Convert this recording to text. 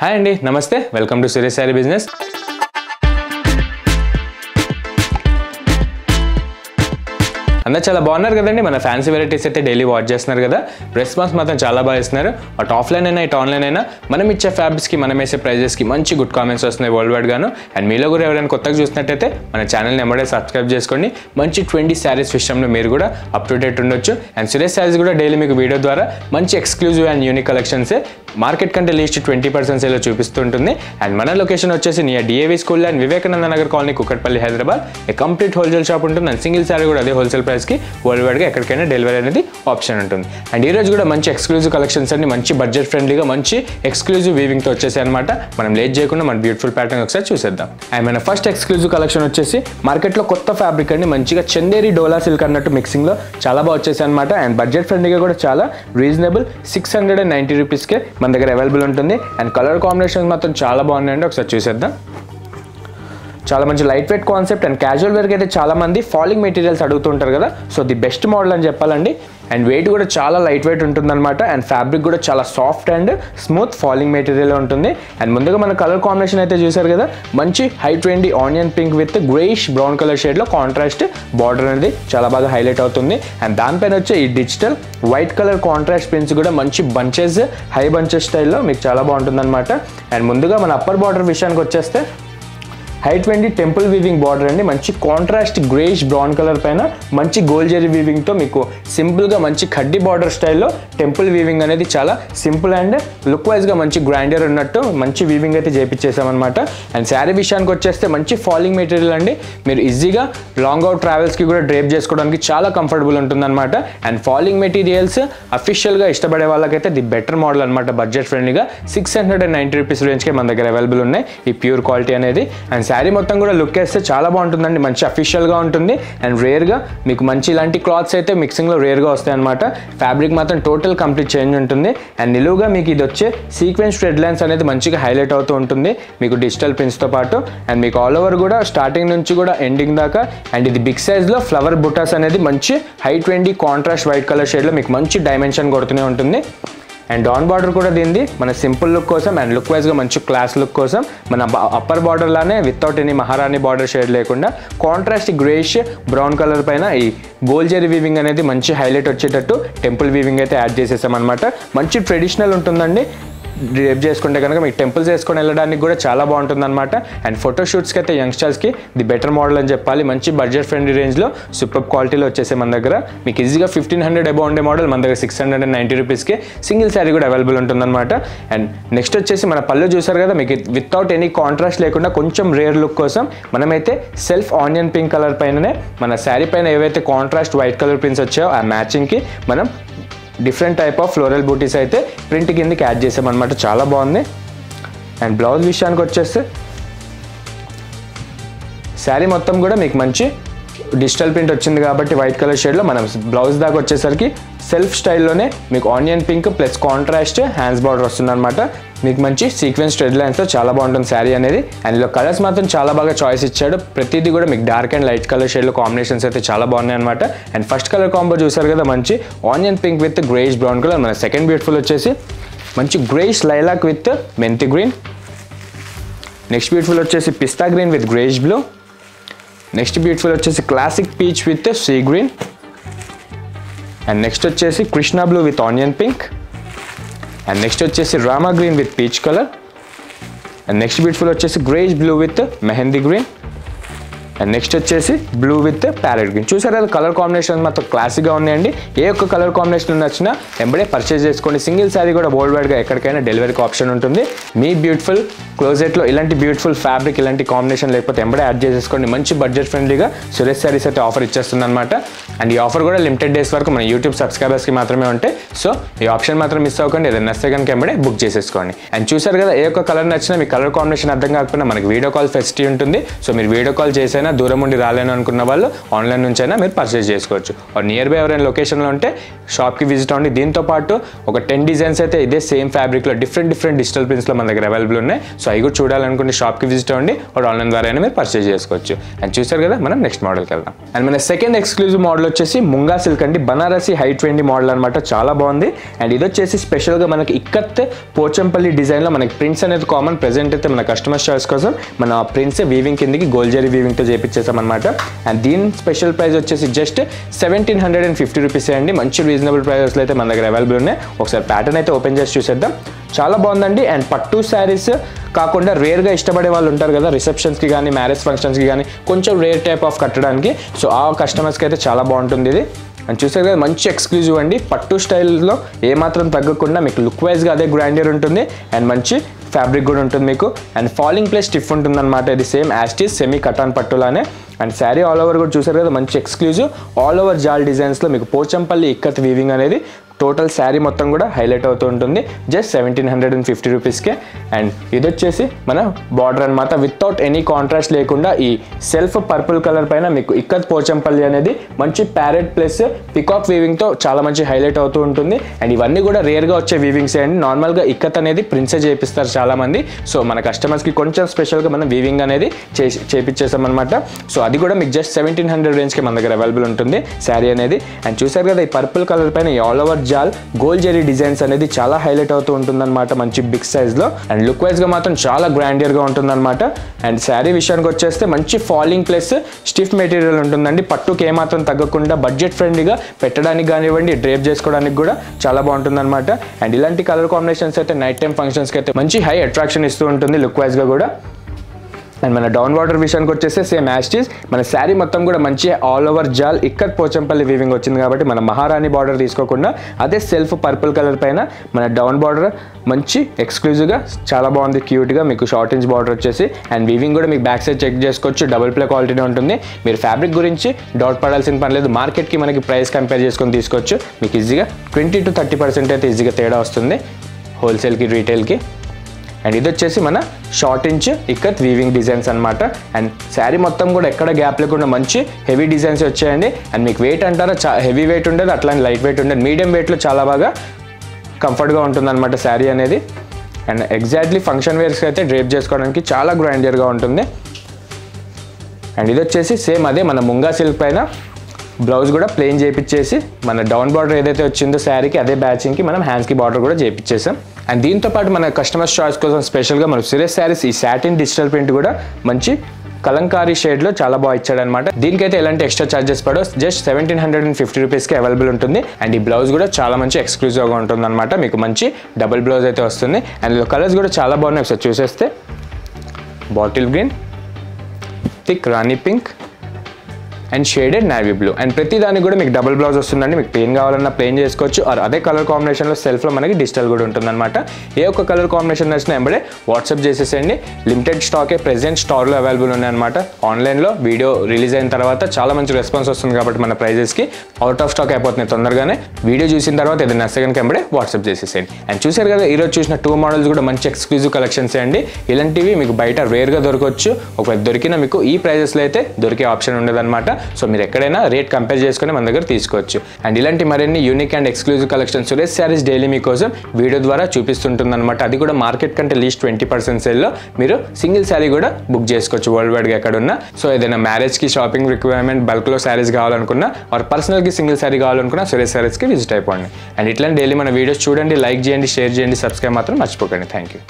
Hi అండి నమస్తే welcome to Suresh sorry business. అందరూ చాలా బాగున్నారు కదండి. మన ఫ్యాన్సీ వెరైటీస్ అయితే డైలీ వాచ్ చేస్తున్నారు కదా, రెస్పాన్స్ మాత్రం చాలా బాగా ఇస్తున్నారు. అటు ఆఫ్లైన్ అయినా ఇటు ఆన్లైన్ అయినా మనం ఇచ్చే ఫ్యాబ్స్కి మనం వేసే ప్రైజెస్కి మంచి గుడ్ కామెంట్స్ వస్తున్నాయి వరల్డ్ వైడ్ గాను. అండ్ మీలో కూడా ఎవరైనా కొత్తగా చూసినట్టయితే మన ఛానల్ని ఎంబడే సబ్స్క్రైబ్ చేసుకోండి. మంచి 20 శారీస్ విషయంలో మీరు కూడా అప్ టు డేట్ ఉండొచ్చు. అండ్ సురేష్ శారీస్ కూడా డైలీ మీకు వీడియో ద్వారా మంచి ఎక్స్క్లూజివ్ అండ్ యూనిక్ కలెక్షన్సే మార్కెట్ కంటే లీస్ట్ 20% సేల్లో చూపిస్తుంటుంది. అండ్ మన లొకేషన్ వచ్చేసి near DAV school line, Vivekananda Nagar colony, Kukatpally, Hyderabad. Complete wholesale shop ఉంటుంది. అండ్ సింగిల్ శారీ కూడా అదే హోల్సేల్ ప్రైస్కి వరల్డ్ వైడ్గా ఎక్కడికైనా డెలివరీ అనేది ఆప్షన్ ఉంటుంది. అండ్ ఈరోజు కూడా మంచి ఎక్స్క్లూజివ్ కలెక్షన్స్ అన్ని మంచి బడ్జెట్ ఫ్రెండ్లీగా మంచి ఎక్స్క్లూజివ్ వీవింగ్తో వచ్చేసాయి అనమాట. మనం లేట్ చేయకుండా మన బ్యూటిఫుల్ ప్యాటర్న్ ఒకసారి చూసేద్దాం. అండ్ మన ఫస్ట్ ఎక్స్క్లూజివ్ కలెక్షన్ వచ్చేసి మార్కెట్లో కొత్త ఫ్యాబ్రిక్ అండి, మంచిగా చందేరి డోలా సిల్క్ అన్నట్టు మిక్సింగ్లో చాలా బాగా వచ్చేసాయి అనమాట. అండ్ బడ్జెట్ ఫ్రెండ్లీగా కూడా చాలా రీజనబుల్ 690 రూపీస్కే మన దగ్గర అవైలబుల్ ఉంటుంది. అండ్ కలర్ కాంబినేషన్స్ మాత్రం చాలా బాగున్నాయండి, ఒకసారి చూసేద్దాం. చాలా మంచి light weight concept and casual వేర్కి అయితే చాలామంది ఫాలింగ్ మెటీరియల్స్ అడుగుతుంటారు కదా, సో ది బెస్ట్ మోడల్ అని చెప్పాలండి. అండ్ వెయిట్ కూడా చాలా లైట్ వెయిట్ ఉంటుందన్నమాట. అండ్ ఫ్యాబ్రిక్ కూడా చాలా soft and smooth falling material ఉంటుంది. అండ్ ముందుగా మన కలర్ కాంబినేషన్ అయితే చూసారు కదా, మంచి high trendy onion pink with greyish brown colour షేడ్లో కాంట్రాస్ట్ బార్డర్ అనేది చాలా బాగా హైలైట్ అవుతుంది. అండ్ దానిపైన వచ్చే ఈ digital white colour contrast prints కూడా మంచి బంచెస్, హై బంచెస్ స్టైల్లో మీకు చాలా బాగుంటుందన్నమాట. అండ్ ముందుగా మన అప్పర్ బార్డర్ విషయానికి వచ్చేస్తే హై 20 టెంపుల్ వీవింగ్ బార్డర్ అండి, మంచి కాంట్రాస్ట్ గ్రేష్ బ్రౌన్ కలర్ పైన మంచి గోల్డ్ జరీ వీవింగ్తో మీకు సింపుల్గా మంచి ఖడ్డీ బార్డర్ స్టైల్లో టెంపుల్ వీవింగ్ అనేది చాలా సింపుల్ అండ్ లుక్ వైజ్గా మంచి గ్రాండర్ ఉన్నట్టు మంచి వీవింగ్ అయితే చేపించేసామన్నమాట. అండ్ శారీ విషయానికి వచ్చేస్తే మంచి ఫాలింగ్ మెటీరియల్ అండి, మీరు ఈజీగా లాంగ్ అవుట్ ట్రావెల్స్కి కూడా డ్రేప్ చేసుకోవడానికి చాలా కంఫర్టబుల్ ఉంటుందన్నమాట. అండ్ ఫాలింగ్ మెటీరియల్స్ అఫీషియల్గా ఇష్టపడే వాళ్ళకైతే ది బెటర్ మోడల్ అనమాట. బడ్జెట్ ఫ్రెండ్లీగా 690 రూపీస్ రేంజ్కే మన దగ్గర అవైలబుల్ ఉన్నాయి ఈ ప్యూర్ క్వాలిటీ అనేది. అండ్ శారీ మొత్తం కూడా లుక్ వేస్తే చాలా బాగుంటుందండి, మంచి అఫీషియల్గా ఉంటుంది. అండ్ రేర్గా మీకు మంచి ఇలాంటి క్లాత్స్ అయితే మిక్సింగ్లో రేర్గా వస్తాయన్నమాట. ఫ్యాబ్రిక్ మాత్రం టోటల్ కంప్లీట్ చేంజ్ ఉంటుంది. అండ్ నిలువుగా మీకు ఇది వచ్చే సీక్వెన్స్ థ్రెడ్ లైన్స్ అనేది మంచిగా హైలైట్ అవుతూ ఉంటుంది మీకు డిజిటల్ ప్రింట్స్తో పాటు. అండ్ మీకు ఆల్ ఓవర్ కూడా స్టార్టింగ్ నుంచి కూడా ఎండింగ్ దాకా. అండ్ ఇది బిగ్ సైజ్లో ఫ్లవర్ బుటాస్ అనేది మంచి హై 20 కాంట్రాస్ట్ వైట్ కలర్ షేడ్లో మీకు మంచి డైమెన్షన్ కొడుతూనే ఉంటుంది. అండ్ డౌన్ బార్డర్ కూడా దీనిది మన సింపుల్ లుక్ కోసం అండ్ లుక్ వైజ్గా మంచి క్లాస్ లుక్ కోసం మన అప్పర్ బార్డర్లానే వితౌట్ ఎనీ మహారాణి బార్డర్ షేడ్ లేకుండా కాంట్రాస్ట్ గ్రేష్ బ్రౌన్ కలర్ పైన ఈ గోల్డ్ జరీ వీవింగ్ అనేది మంచి హైలైట్ వచ్చేటట్టు టెంపుల్ వీవింగ్ అయితే యాడ్ చేసేసామన్నమాట. మంచి ట్రెడిషనల్ ఉంటుందండి, డ్రేప్ చేసుకుంటే కనుక మీకు టెంపుల్స్ వేసుకొని వెళ్ళడానికి కూడా చాలా బాగుంటుందన్నమాట. అండ్ ఫోటోషూట్స్కి అయితే యంగ్స్టర్స్కి ది బెటర్ మోడల్ అని చెప్పాలి. మంచి బడ్జెట్ ఫ్రెండ్లీ రేంజ్లో సూపర్ క్వాలిటీలో వచ్చేసే మన దగ్గర మీకు ఈజీగా 1500 అబౌవ్ ఉండే మోడల్ మన దగ్గర 690 రూపీస్కి సింగిల్ శారీ కూడా అవైలబుల్ ఉంటుందన్నమాట. అండ్ నెక్స్ట్ వచ్చేసి మన పళ్ళు చూసారు కదా, మీకు వితౌట్ ఎనీ కాంట్రాస్ట్ లేకుండా కొంచెం రేర్ లుక్ కోసం మనమైతే సెల్ఫ్ ఆనియన్ పింక్ కలర్ పైననే మన శారీ పైన ఏవైతే కాంట్రాస్ట్ వైట్ కలర్ ప్రింట్స్ వచ్చాయో ఆ మ్యాచింగ్కి మనం డిఫరెంట్ టైప్ ఆఫ్ ఫ్లోరల్ బూటీస్ అయితే ప్రింట్ కిందకి యాడ్ చేసామన్నమాట. చాలా బాగుంది. అండ్ బ్లౌజ్ విషయానికి వచ్చేస్తే శారీ మొత్తం కూడా మీకు మంచి డిజిటల్ ప్రింట్ వచ్చింది కాబట్టి వైట్ కలర్ షేడ్లో మనం బ్లౌజ్ దాకా వచ్చేసరికి సెల్ఫ్ స్టైల్లోనే మీకు onion pink plus contrast hands border వస్తుందన్నమాట. మీకు మంచి సీక్వెన్స్ థ్రెడ్ లైన్స్తో చాలా బాగుంటుంది శారీ అనేది. అండ్ ఇలా కలర్స్ మాత్రం చాలా బాగా చాయిస్ ఇచ్చాడు, ప్రతిదీ కూడా మీకు డార్క్ అండ్ లైట్ కలర్ షేడ్లో కాంబినేషన్స్ అయితే చాలా బాగున్నాయి అనమాట. అండ్ ఫస్ట్ కలర్ కాంబో చూసారు కదా, మంచి onion pink with greyish brown colour. మన సెకండ్ బ్యూటిఫుల్ వచ్చేసి మంచి గ్రేష్ లైలాక్ విత్ మెంతి గ్రీన్. నెక్స్ట్ బ్యూటిఫుల్ వచ్చేసి పిస్తా green with greyish blue. Next beautiful వచ్చేసి classic peach with sea green. And next వచ్చేసి Krishna blue with onion pink. And next వచ్చేసి Rama green with peach colour. And next beautiful వచ్చేసి greyish blue with mehndi green. And next వచ్చేసి blue with parrot green. చూసారు కదా colour combination మాత్రం క్లాసిక్గా ఉన్నాయండి. ఏ ఒక్క colour combination నచ్చినా ఎంబడే పర్చేజ్ చేసుకోండి. సింగిల్ శారీ కూడా వరల్డ్ వైడ్గా ఎక్కడికైనా డెలివరీకి ఆప్షన్ ఉంటుంది. మీ బ్యూటిఫుల్ క్లోజెట్లో ఇలాంటి బ్యూటిఫుల్ ఫ్యాబ్రిక్ ఇలాంటి కాంబినేషన్ లేకపోతే ఎంబడే యాడ్ చేసేసుకోండి. మంచి బడ్జెట్ ఫ్రెండ్లీగా సురేష్ శారీస్ అయితే ఆఫర్ ఇచ్చేస్తుందన్నమాట. అండ్ ఈ ఆఫర్ కూడా లిమిటెడ్ డేస్ వరకు మన యూట్యూబ్ సబ్స్క్రైబర్స్కి మాత్రమే ఉంటాయి. సో ఈ ఆప్షన్ మాత్రం మిస్ అవ్వకండి. ఏదైనా నచ్చితే కనుక ఎంబడే బుక్ చేసేసుకోండి. అండ్ చూసారు కదా ఏ ఒక్క కలర్ నచ్చినా మీ కలర్ కాంబినేషన్ అర్థం కాకపోయినా మనకి వీడియో కాల్ ఫెసిలిటీ ఉంటుంది. సో మీరు వీడియో కాల్ చేసైనా నుంచైనా దూరం ఉండి రాలేను అనుకున్న వాళ్ళు ఆన్లైన్ నుంచైనా మీరు పర్చేస్ చేసుకోవచ్చు. ఆర్ నియర్ బై ఎవరైనా లొకేషన్ లో ఉంటే షాప్ కి విజిట్ అవ్వండి. దీంతో పాటు ఒక 10 డిజైన్స్ అయితే ఇదే సేమ్ ఫ్యాబ్రిక్ లో డిఫరెంట్ డిజిటల్ ప్రింట్స్ లో మన దగ్గర అవైలబుల్ ఉన్నాయి. సో అవి కూడా చూడాలనుకుంటే షాప్ కి విజిట్ అవ్వండి, ఆర్ ఆన్లైన్ ద్వారా అయినా మీరు పర్చేస్ చేసుకోవచ్చు. అండ్ చూశారు కదా, మనం నెక్స్ట్ మోడల్ కి వెళ్దాం. అండ్ మన సెకండ్ ఎక్స్క్లూజివ్ మోడల్ వచ్చేసి ముంగా సిల్క్ అండి, బనారసి హై 20 మోడల్ అన్నమాట. చాలా బాగుంది. అండ్ ఇది వచ్చేసి స్పెషల్ గా మనకి ఇక్కత్ పోచంపల్లి డిజైన్ లో మనకి ప్రింట్స్ అనేది కామన్. ప్రెసెంట్ అయితే మన కస్టమర్స్ చాయిస్ కోసం మన ప్రింట్స్ వీవింగ్ కిందకి గోల్డ్ జరీ వీవింగ్ తో చేపించేసాం అనమాట. అండ్ దీని స్పెషల్ ప్రైస్ వచ్చేసి జస్ట్ 1750 రూపీస్ అండి. మంచి రీజనబుల్ ప్రైజెస్ లో అయితే మన దగ్గర అవైలబుల్ ఉన్నాయి. ఒకసారి ప్యాటర్న్ అయితే ఓపెన్ చేసి చూసేద్దాం. చాలా బాగుందండి. అండ్ పట్టు శారీస్ కాకుండా రేర్గా ఇష్టపడే వాళ్ళు ఉంటారు కదా, రిసెప్షన్స్కి కానీ మ్యారేజ్ ఫంక్షన్స్కి కానీ కొంచెం రేర్ టైప్ ఆఫ్ కట్టడానికి. సో ఆ కస్టమర్స్కి అయితే చాలా బాగుంటుంది ఇది. అండ్ చూసారు కదా, మంచి ఎక్స్క్లూజివ్ అండి. పట్టు స్టైల్లో ఏమాత్రం తగ్గకుండా మీకు లుక్ వైజ్గా అదే గ్రాండియర్ ఉంటుంది. అండ్ మంచి ఫ్యాబ్రిక్ కూడా ఉంటుంది మీకు. అండ్ ఫాలింగ్ ప్లస్ స్టిఫ్ ఉంటుంది అనమాట. ఇది సేమ్ యాస్టీస్ సెమీ కటాన్ పట్టులానే. అండ్ శారీ ఆల్ ఓవర్ కూడా చూసారు కదా, మంచి ఎక్స్క్లూజివ్ ఆల్ ఓవర్ జాల్ డిజైన్స్లో మీకు పోచంపల్లి ఇక్కత్ వీవింగ్ అనేది టోటల్ శారీ మొత్తం కూడా హైలైట్ అవుతూ ఉంటుంది. జస్ట్ 1750 రూపీస్కే. అండ్ ఇది వచ్చేసి మన బార్డర్ అనమాట. వితౌట్ ఎనీ కాంట్రాస్ట్ లేకుండా ఈ సెల్ఫ్ పర్పుల్ కలర్ పైన మీకు ఇక్కత్ పోచంపల్లి అనేది మంచి ప్యారెట్ ప్లస్ పికాక్ వీవింగ్తో చాలా మంచి హైలైట్ అవుతూ ఉంటుంది. అండ్ ఇవన్నీ కూడా రేర్గా వచ్చే వీవింగ్స్ అండి. నార్మల్గా ఇక్కత్ అనేది ప్రింట్సే చేపిస్తారు చాలామంది. సో మన కస్టమర్స్కి కొంచెం స్పెషల్గా మనం వీవింగ్ అనేది చేపించేసామన్నమాట. సో అది కూడా మీకు జస్ట్ 1700 రేంజ్కి మన దగ్గర అవైలబుల్ ఉంటుంది శారీ అనేది. అండ్ చూసారు కదా, ఈ పర్పుల్ కలర్ పైన ఆల్ ఓవర్ జాల్ గోల్డ్ జరీ డిజైన్స్ అనేది చాలా హైలైట్ అవుతూ ఉంటుందన్నమాట, మంచి బిగ్ సైజ్ లో. అండ్ లుక్ వైజ్ గా మాత్రం చాలా గ్రాండియర్ గా ఉంటుందన్నమాట. అండ్ శారీ విషయానికి వచ్చేస్తే మంచి ఫాలింగ్ ప్లస్ స్టిఫ్ మెటీరియల్ ఉంటుందండి. పట్టుకి ఏమాత్రం తగ్గకుండా బడ్జెట్ ఫ్రెండ్లీగా పెట్టడానికి కానివ్వండి, డ్రేప్ చేసుకోవడానికి కూడా చాలా బాగుంటుందన్నమాట. అండ్ ఇలాంటి కలర్ కాంబినేషన్స్ అయితే నైట్ టైం ఫంక్షన్స్ కి అయితే మంచి హై అట్రాక్షన్ ఇస్తూ ఉంటుంది లుక్ వైజ్ గా కూడా. అండ్ మన డౌన్ వాటర్ విషయానికి వచ్చేస్తే సేమ్ యాస్టీస్ మన శారీ మొత్తం కూడా మంచి ఆల్ ఓవర్ జాల్ ఇక్కత్ పోచంపల్లి వీవింగ్ వచ్చింది కాబట్టి మన మహారాణి బార్డర్ తీసుకోకుండా అదే సెల్ఫ్ పర్పుల్ కలర్ పైన మన డౌన్ బార్డర్ మంచి ఎక్స్క్లూజివ్గా చాలా బాగుంది. క్యూట్గా మీకు షార్ట్ ఇంచ్ బార్డర్ వచ్చేసి. అండ్ వీవింగ్ కూడా మీకు బ్యాక్ సైడ్ చెక్ చేసుకోవచ్చు, డబుల్ ప్లే క్వాలిటీనే ఉంటుంది. మీరు ఫ్యాబ్రిక్ గురించి డౌట్ పడాల్సిన పని లేదు. మార్కెట్కి మనకి ప్రైస్ కంపేర్ చేసుకొని తీసుకోవచ్చు. మీకు ఈజీగా 20 to 30% అయితే ఈజీగా తేడా వస్తుంది హోల్సేల్కి రీటైల్కి. అండ్ ఇది వచ్చేసి మన short inch ikat weaving designs అనమాట. అండ్ శారీ మొత్తం కూడా ఎక్కడ గ్యాప్ లేకుండా మంచి హెవీ డిజైన్స్ వచ్చాయండి. అండ్ మీకు వెయిట్ అంటారా, హెవీ వెయిట్ ఉండదు, అట్లానే లైట్ వెయిట్ ఉండదు. మీడియం వెయిట్లో చాలా బాగా కంఫర్ట్గా ఉంటుంది అనమాట శారీ అనేది. అండ్ ఎగ్జాక్ట్లీ ఫంక్షన్ వేర్స్కి అయితే డ్రేప్ చేసుకోవడానికి చాలా గ్రాండియర్గా ఉంటుంది. అండ్ ఇది వచ్చేసి సేమ్ అదే మన ముంగా సిల్క్ పైన బ్లౌజ్ కూడా ప్లెయిన్ చేపించేసి మన డౌన్ బార్డర్ ఏదైతే వచ్చిందో శారీకి అదే బ్యాచింగ్కి మనం హ్యాండ్స్కి బార్డర్ కూడా చేపించేసాం. అండ్ దీంతో పాటు మన కస్టమర్స్ చాయిస్ కోసం స్పెషల్గా మన సురేష్ సారీస్ ఈ సాటిన్ డిజిటల్ ప్రింట్ కూడా మంచి కలంకారీ షేడ్లో చాలా బాగా ఇచ్చాడనమాట. దీనికైతే ఎలాంటి ఎక్స్ట్రా ఛార్జెస్ పడో, జస్ట్ 1750 రూపీస్కి అవైలబుల్ ఉంటుంది. అండ్ ఈ బ్లౌజ్ కూడా చాలా మంచి ఎక్స్క్లూజివ్గా ఉంటుందన్నమాట. మీకు మంచి డబుల్ బ్లౌజ్ అయితే వస్తుంది. అండ్ కలర్స్ కూడా చాలా బాగున్నాయి. ఒకసారి చూసేస్తే bottle green, thick Rani pink and shaded navy blue. And ప్రతి దానికి కూడా మీకు డబుల్ బ్లౌజ్ వస్తుందండి. మీకు ప్లెయిన్ కావాలన్నా ప్లెయిన్ చేసుకోవచ్చు, ఆర్ అదే కలర్ కాంబినేషన్లో సెల్ఫ్లో మనకి డిజిటల్ కూడా ఉంటుందన్నమాట. ఏ ఒక్క కలర్ కాంబినేషన్ నచ్చినా వెంబడే వాట్సాప్ చేసేసేయండి. లిమిటెడ్ స్టాకే ప్రెజెంట్ స్టార్లో అవైలబుల్ ఉన్నాయన్నమాట. ఆన్లైన్లో వీడియో రిలీజ్ అయిన తర్వాత చాలా మంచి రెస్పాన్స్ వస్తుంది కాబట్టి మన ప్రైజెస్కి అవుట్ ఆఫ్ స్టాక్ అయిపోతున్నాయి తొందరగానే. వీడియో చూసిన తర్వాత ఏదైనా నచ్చగానే వెంబడే వాట్సాప్ చేసేసేయండి. అండ్ చూసారు కదా, ఈరోజు చూసిన 2 మోడల్స్ కూడా మంచి ఎక్స్క్లూజివ్ కలెక్షన్స్ అండి. ఇలాంటివి మీకు బయట రేర్గా దొరకవచ్చు. ఒకవేళ దొరికినా మీకు ఈ ప్రైజెస్లో అయితే దొరికే ఆప్షన్ ఉండదన్నమాట. సో మీరు ఎక్కడైనా రేట్ కంపేర్ చేసుకుని మన దగ్గర తీసుకోవచ్చు. అండ్ ఇలాంటి మరిన్ని unique and exclusive collections Suresh saris daily మీకోసం వీడియో ద్వారా చూపిస్తుంటుంది అనమాట. అది కూడా మార్కెట్ కంటే లీస్ట్ 20% సేల్లో మీరు సింగిల్ శారీ కూడా బుక్ చేసుకోవచ్చు వరల్డ్ వైడ్గా ఎక్కడున్నా. సో ఏదైనా మ్యారేజ్కి షాపింగ్ రిక్వైర్మెంట్ బల్క్లో శారీస్ కావాలనుకున్నా, ఆర్ పర్సనల్కి సింగిల్ శారీ కావాలనుకున్నా సురేష్ సారీస్కి విజిట్ అయిపోండి. అండ్ ఇట్లాంటి డైలీ మన వీడియోస్ చూడండి, లైక్ చేయండి, షేర్ చేయండి, సబ్స్క్రైబ్ మాత్రం మర్చిపోకండి. Thank you.